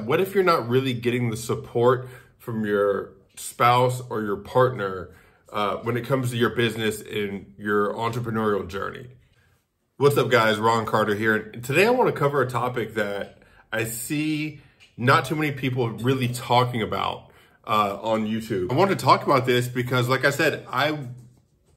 What if you're not really getting the support from your spouse or your partner when it comes to your business and your entrepreneurial journey? What's up, guys? Ron Carter here. And today I want to cover a topic that I see not too many people really talking about on YouTube. I want to talk about this because, like I said,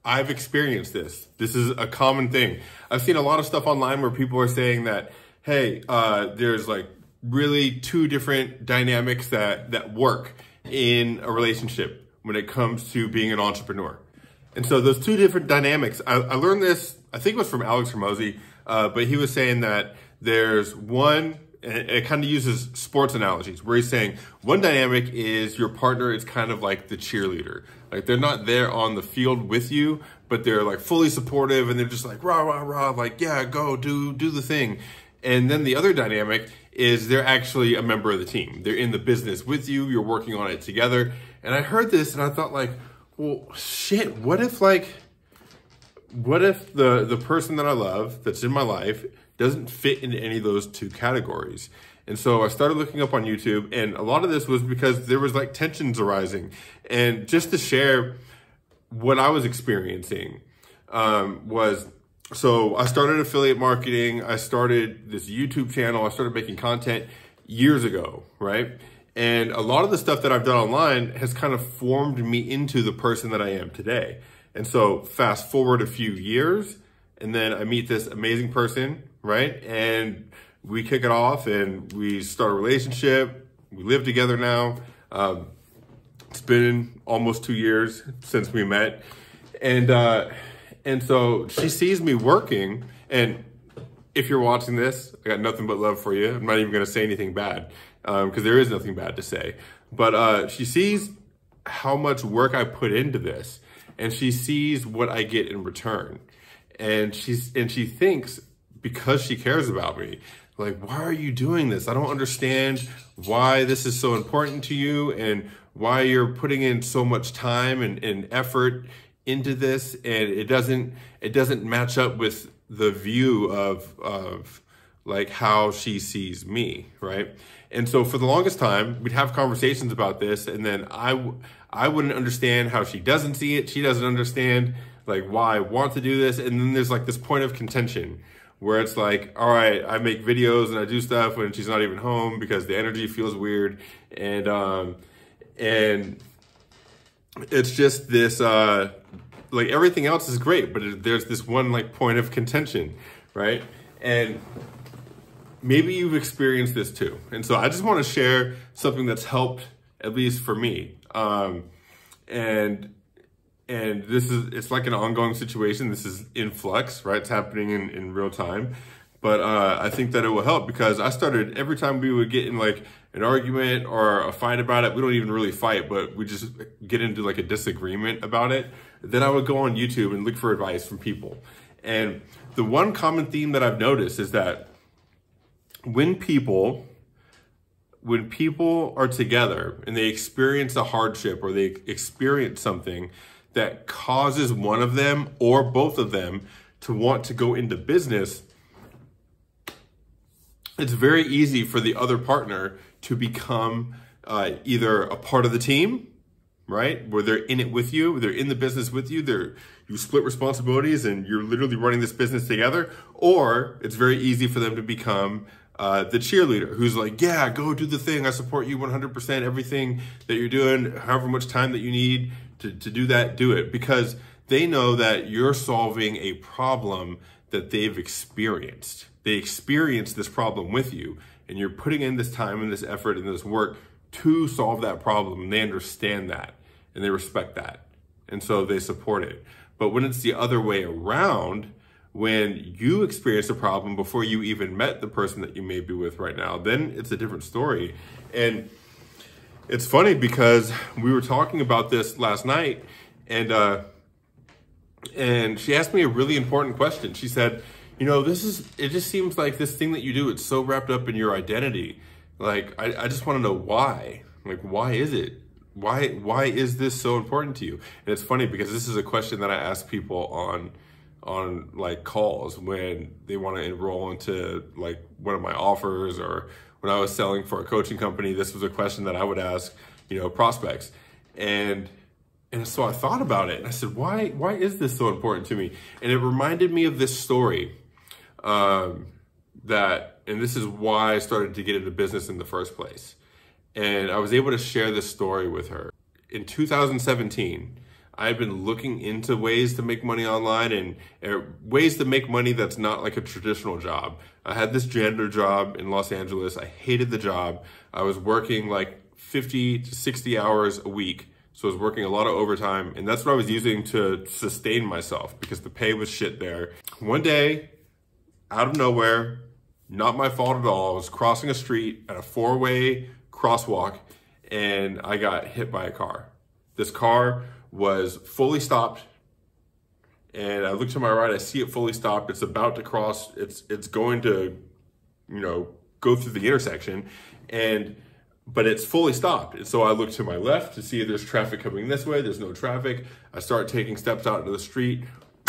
I've experienced this. This is a common thing. I've seen a lot of stuff online where people are saying that, hey, there's like really two different dynamics that work in a relationship when it comes to being an entrepreneur. And so those two different dynamics, I learned this, I think it was from Alex Hormozi, but he was saying that there's one, and it kind of uses sports analogies, where he's saying one dynamic is your partner is kind of like the cheerleader. Like they're not there on the field with you, but they're like fully supportive and they're just like, rah, rah, rah, like, yeah, go, do the thing. And then the other dynamic is they're actually a member of the team. They're in the business with you. You're working on it together. And I heard this and I thought like, well, shit, what if the person that I love that's in my life doesn't fit into any of those two categories? And so I started looking up on YouTube, and a lot of this was because there was like tensions arising. And just to share what I was experiencing so I started affiliate marketing. I started this YouTube channel. I started making content years ago, right? And a lot of the stuff that I've done online has kind of formed me into the person that I am today. And so fast forward a few years, and then I meet this amazing person, right? And we kick it off and we start a relationship. We live together now. It's been almost 2 years since we met. And so she sees me working, and if you're watching this, I got nothing but love for you. I'm not even gonna say anything bad, because there is nothing bad to say. But she sees how much work I put into this, and she sees what I get in return. And she thinks, because she cares about me, like, why are you doing this? I don't understand why this is so important to you and why you're putting in so much time and effort into this, and it doesn't match up with the view of like how she sees me, right? And so for the longest time, we'd have conversations about this, and then I wouldn't understand how she doesn't see it. She doesn't understand like why I want to do this. And then there's like this point of contention where it's like, all right, I make videos and I do stuff when she's not even home because the energy feels weird, and it's just this, like everything else is great, but there's this one like point of contention, right? And maybe you've experienced this too. And so I just want to share something that's helped, at least for me. And this is, it's like an ongoing situation. This is in flux, right? It's happening in real time. But I think that it will help, because I started, every time we would get in like an argument or a fight about it, we don't even really fight, but we just get into like a disagreement about it, then I would go on YouTube and look for advice from people. And the one common theme that I've noticed is that when people are together and they experience a hardship or they experience something that causes one of them or both of them to want to go into business, it's very easy for the other partner to become either a part of the team, right? Where they're in it with you, they're in the business with you, you split responsibilities and you're literally running this business together, or it's very easy for them to become the cheerleader who's like, yeah, go do the thing. I support you 100%, everything that you're doing, however much time that you need to do that, do it. Because they know that you're solving a problem that they've experienced. They experience this problem with you, and you're putting in this time and this effort and this work to solve that problem. And they understand that and they respect that. And so they support it. But when it's the other way around, when you experience a problem before you even met the person that you may be with right now, then it's a different story. And it's funny because we were talking about this last night, and she asked me a really important question. She said, you know, it just seems like this thing that you do, it's so wrapped up in your identity. Like, I just want to know why. Like, why is it? Why is this so important to you? And it's funny because this is a question that I ask people on like calls when they want to enroll into like one of my offers or when I was selling for a coaching company, this was a question that I would ask, you know, prospects. And so I thought about it and I said, why is this so important to me? And it reminded me of this story and this is why I started to get into business in the first place. And I was able to share this story with her. In 2017, I had been looking into ways to make money online and ways to make money that's not like a traditional job. I had this janitor job in Los Angeles. I hated the job. I was working like 50 to 60 hours a week. So I was working a lot of overtime, and that's what I was using to sustain myself because the pay was shit there. One day, out of nowhere, not my fault at all, I was crossing a street at a four-way crosswalk and I got hit by a car. This car was fully stopped, and I look to my right, I see it fully stopped. It's about to cross, it's going to, you know, go through the intersection, but it's fully stopped. And so I look to my left to see if there's traffic coming this way. There's no traffic. I start taking steps out into the street.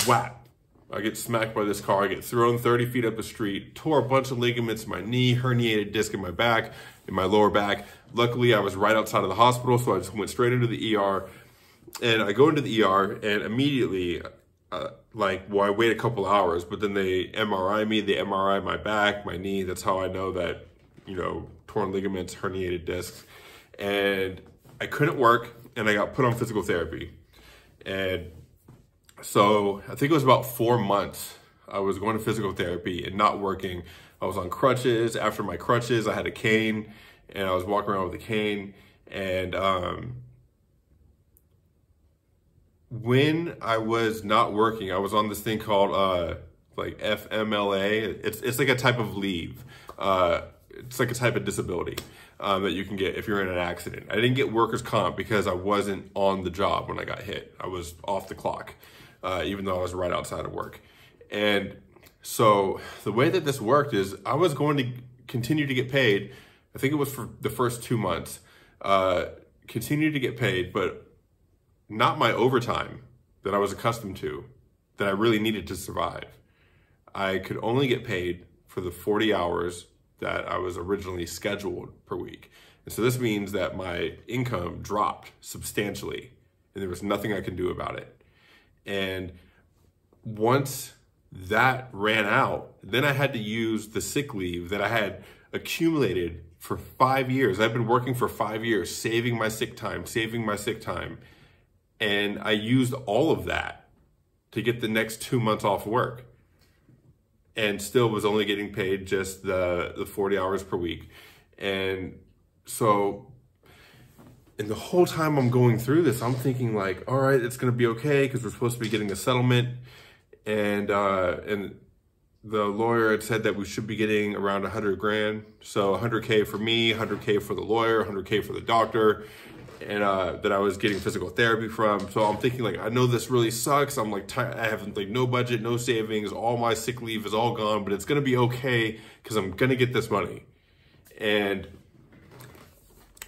Whap! I get smacked by this car. I get thrown 30 feet up the street, tore a bunch of ligaments in my knee, herniated disc in my back, in my lower back. Luckily, I was right outside of the hospital, so I just went straight into the ER. And I go into the ER and immediately, I wait a couple hours, but then they MRI me. They MRI my back, my knee. That's how I know that, you know, torn ligaments, herniated discs. And I couldn't work and I got put on physical therapy. And so I think it was about 4 months I was going to physical therapy and not working. I was on crutches. After my crutches, I had a cane and I was walking around with a cane. And when I was not working, I was on this thing called FMLA. It's like a type of leave. It's like a type of disability that you can get if you're in an accident. I didn't get workers' comp because I wasn't on the job when I got hit. I was off the clock, even though I was right outside of work. And so the way that this worked is I was going to continue to get paid. I think it was for the first 2 months, continue to get paid, but not my overtime that I was accustomed to, that I really needed to survive. I could only get paid for the 40 hours that I was originally scheduled per week. And so this means that my income dropped substantially and there was nothing I could do about it. And once that ran out, then I had to use the sick leave that I had accumulated for 5 years. I've been working for 5 years, saving my sick time. And I used all of that to get the next 2 months off work, and still was only getting paid just the 40 hours per week. And so, and the whole time I'm going through this, I'm thinking like, all right, it's gonna be okay, because we're supposed to be getting a settlement. And the lawyer had said that we should be getting around 100 grand. So 100K for me, 100K for the lawyer, 100K for the doctor, and that I was getting physical therapy from. So I'm thinking like, I know this really sucks. I'm like, I have like no budget, no savings. All my sick leave is all gone, but it's going to be okay because I'm going to get this money. And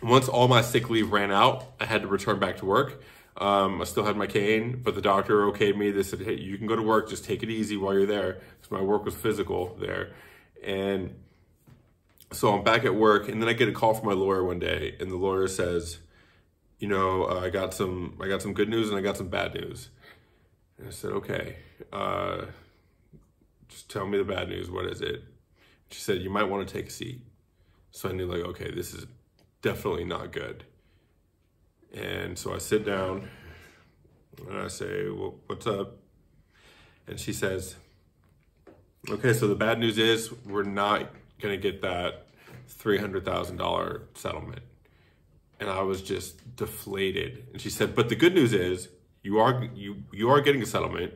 once all my sick leave ran out, I had to return back to work. I still had my cane, but the doctor okayed me. They said, hey, you can go to work. Just take it easy while you're there. Because my work was physical there. And so I'm back at work, and then I get a call from my lawyer one day, and the lawyer says, you know, I got some good news and I got some bad news. And I said, okay, just tell me the bad news. What is it? She said, you might want to take a seat. So I knew like, okay, this is definitely not good. And so I sit down and I say, well, what's up? And she says, okay, so the bad news is we're not going to get that $300,000 settlement. And I was just deflated. And she said, but the good news is you are getting a settlement.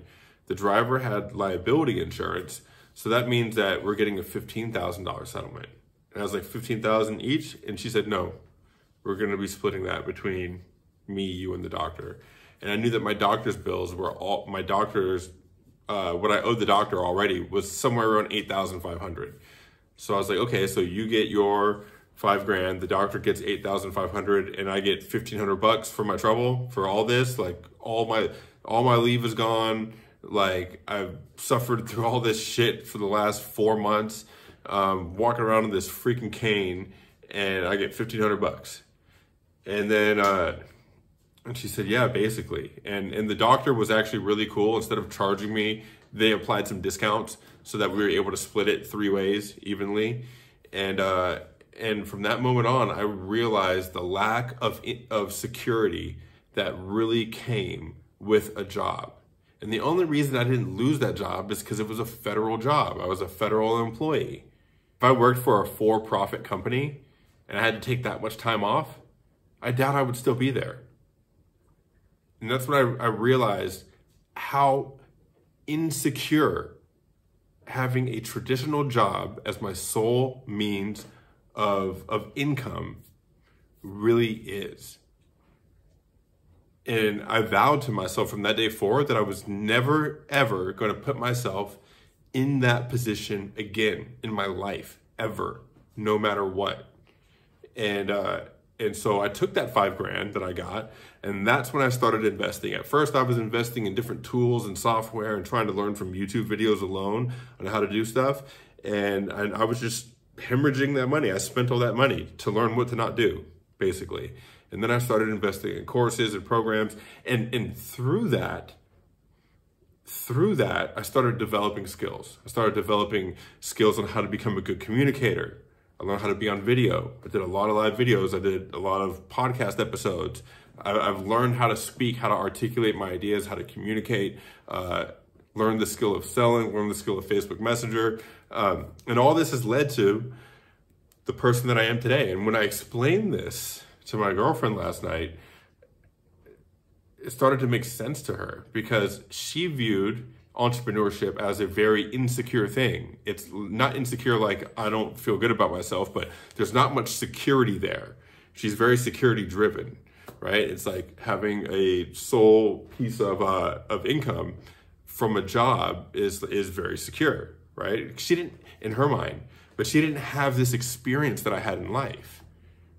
The driver had liability insurance. So that means that we're getting a $15,000 settlement. And I was like, 15,000 each? And she said, no, we're gonna be splitting that between me, you, and the doctor. And I knew that my doctor's bills were all, my doctor's, what I owed the doctor already was somewhere around $8,500. So I was like, okay, so you get your $5,000, the doctor gets $8,500, and I get $1,500 for my trouble, for all this. Like all my leave is gone. Like I've suffered through all this shit for the last 4 months. walking around in this freaking cane, and I get 1,500 bucks. And then, and she said, yeah, basically. And the doctor was actually really cool. Instead of charging me, they applied some discounts so that we were able to split it 3 ways evenly. And from that moment on, I realized the lack of security that really came with a job. And the only reason I didn't lose that job is because it was a federal job. I was a federal employee. If I worked for a for-profit company and I had to take that much time off, I doubt I would still be there. And that's when I realized how insecure having a traditional job as my sole means of income really is. And I vowed to myself from that day forward that I was never, ever going to put myself in that position again in my life, ever, no matter what. And so I took that $5,000 that I got, and that's when I started investing. At first, I was investing in different tools and software and trying to learn from YouTube videos alone on how to do stuff. And I was just hemorrhaging that money. I spent all that money to learn what to not do, basically. And then I started investing in courses and programs. And through that, I started developing skills. I started developing skills on how to become a good communicator. I learned how to be on video. I did a lot of live videos. I did a lot of podcast episodes. I've learned how to speak, how to articulate my ideas, how to communicate, learned the skill of selling, learned the skill of Facebook Messenger. And all this has led to the person that I am today. And when I explained this to my girlfriend last night, it started to make sense to her, because she viewed entrepreneurship as a very insecure thing. It's not insecure like I don't feel good about myself, but there's not much security there. She's very security driven, right? It's like having a sole piece of income from a job is very secure, right? She didn't, in her mind, but she didn't have this experience that I had in life.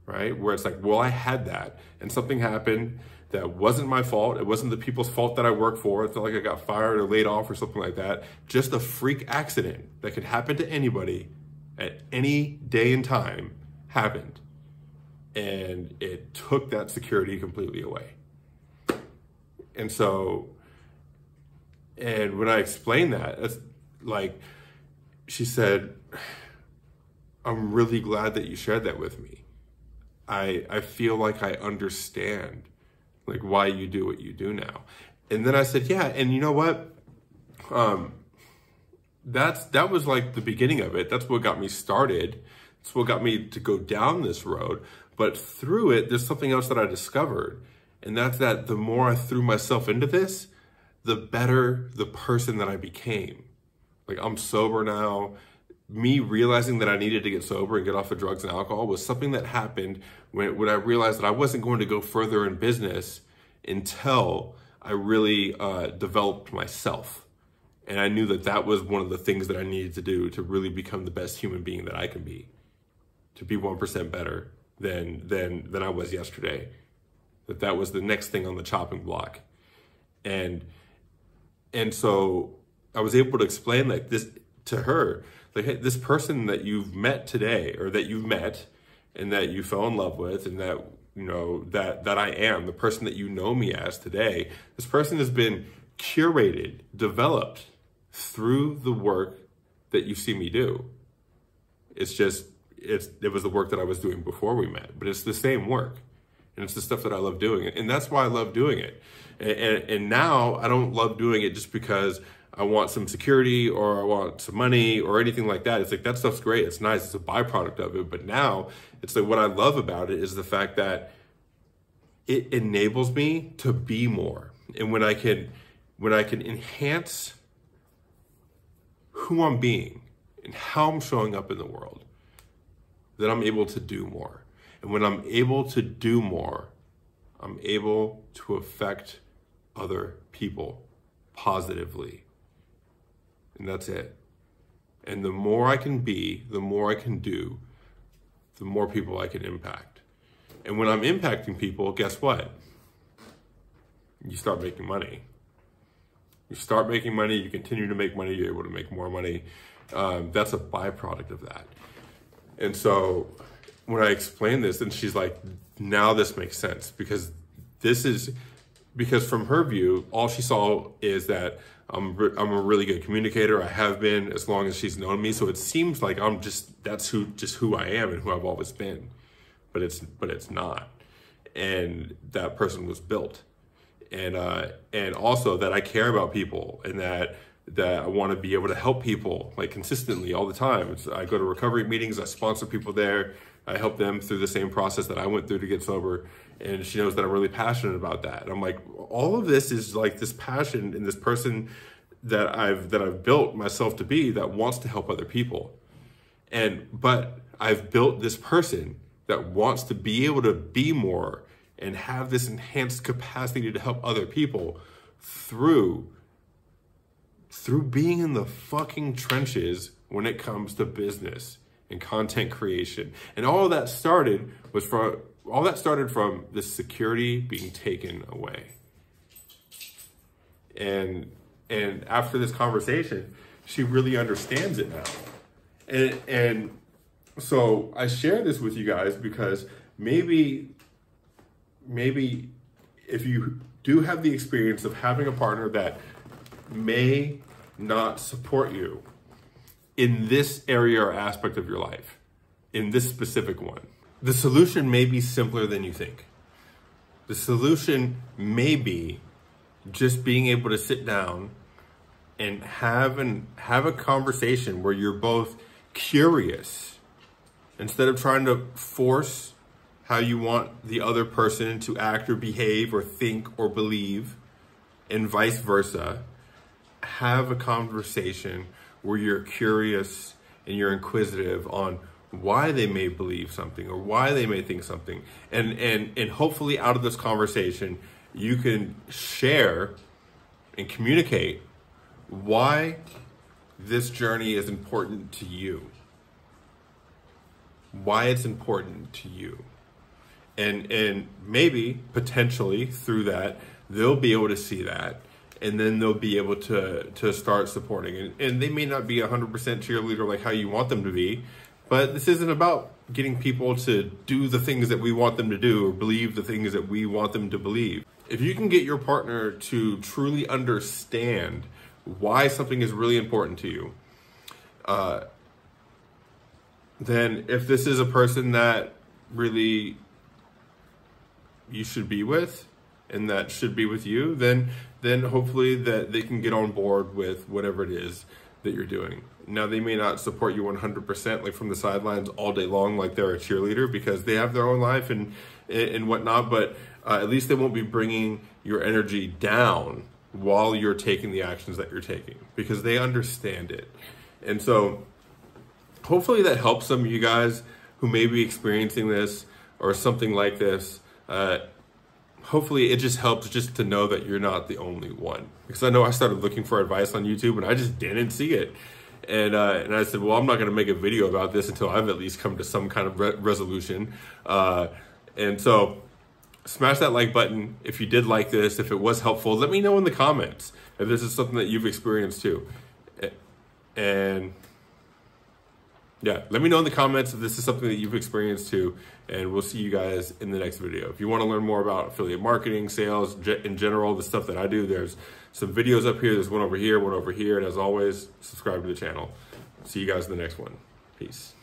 Right? Where it's like, well, I had that and something happened that wasn't my fault. It wasn't the people's fault that I worked for. It's not like I got fired or laid off or something like that. Just a freak accident that could happen to anybody at any day and time happened. And it took that security completely away. And so, and when I explained that, it's like, she said, I'm really glad that you shared that with me. I feel like I understand, like, why you do what you do now. And then I said, yeah, and you know what? That was like the beginning of it. That's what got me started. That's what got me to go down this road. But through it, there's something else that I discovered. And that's that the more I threw myself into this, the better the person that I became. Like, I'm sober now. Me realizing that I needed to get sober and get off of drugs and alcohol was something that happened when I realized that I wasn't going to go further in business until I really developed myself. And I knew that that was one of the things that I needed to do to really become the best human being that I can be, to be 1% better than I was yesterday. That was the next thing on the chopping block. And so I was able to explain like this to her, like, hey, this person that you've met today, or that you've met and that you fell in love with, and that, you know, that I am, the person that you know me as today, this person has been curated, developed through the work that you see me do. It was the work that I was doing before we met, but it's the same work. And it's the stuff that I love doing. And that's why I love doing it. And now I don't love doing it just because I want some security or I want some money or anything like that. It's like, that stuff's great. It's nice. It's a byproduct of it. But now it's like, what I love about it is the fact that it enables me to be more. And when I can enhance who I'm being and how I'm showing up in the world, then I'm able to do more. And when I'm able to do more, I'm able to affect other people positively. And that's it. And the more I can be, the more I can do, the more people I can impact. And when I'm impacting people, guess what? You start making money. You start making money, you continue to make money, you're able to make more money. That's a byproduct of that. And so when I explained this, and she's like, now this makes sense, because this is, because from her view, all she saw is that I'm a really good communicator. I have been as long as she's known me. So it seems like I'm just, that's who, just who I am and who I've always been, but it's not. And that person was built. And also that I care about people, and that, I want to be able to help people like consistently all the time. It's, I go to recovery meetings, I sponsor people there. I help them through the same process that I went through to get sober. And she knows that I'm really passionate about that. And I'm like, all of this is like this passion in this person that I've built myself to be, that wants to help other people. And, but I've built this person that wants to be able to be more and have this enhanced capacity to help other people through being in the fucking trenches when it comes to business and content creation. And all that started was from, all that started from the security being taken away. And after this conversation, she really understands it now. And so I share this with you guys because maybe if you do have the experience of having a partner that may not support you in this area or aspect of your life, in this specific one, the solution may be simpler than you think. The solution may be just being able to sit down and have a conversation where you're both curious, instead of trying to force how you want the other person to act or behave or think or believe, and vice versa. Have a conversation where you're curious and you're inquisitive on why they may believe something or why they may think something. And hopefully out of this conversation, you can share and communicate why this journey is important to you. Why it's important to you. And maybe, potentially, through that, they'll be able to see that. And then they'll be able to start supporting. And they may not be 100% cheerleader like how you want them to be, but this isn't about getting people to do the things that we want them to do or believe the things that we want them to believe. If you can get your partner to truly understand why something is really important to you, then if this is a person that really you should be with, and that should be with you, then hopefully that they can get on board with whatever it is that you're doing. Now, they may not support you 100% like from the sidelines all day long like they're a cheerleader, because they have their own life and whatnot, but at least they won't be bringing your energy down while you're taking the actions that you're taking, because they understand it. And so hopefully that helps some of you guys who may be experiencing this or something like this. Hopefully it just helps just to know that you're not the only one. Because I know I started looking for advice on YouTube and I just didn't see it. And I said, well, I'm not going to make a video about this until I've at least come to some kind of resolution. And so smash that like button if you did like this, if it was helpful. Let me know in the comments if this is something that you've experienced too. And yeah, let me know in the comments if this is something that you've experienced too, and we'll see you guys in the next video. If you want to learn more about affiliate marketing, sales, in general, the stuff that I do, there's some videos up here. There's one over here, and as always, subscribe to the channel. See you guys in the next one. Peace.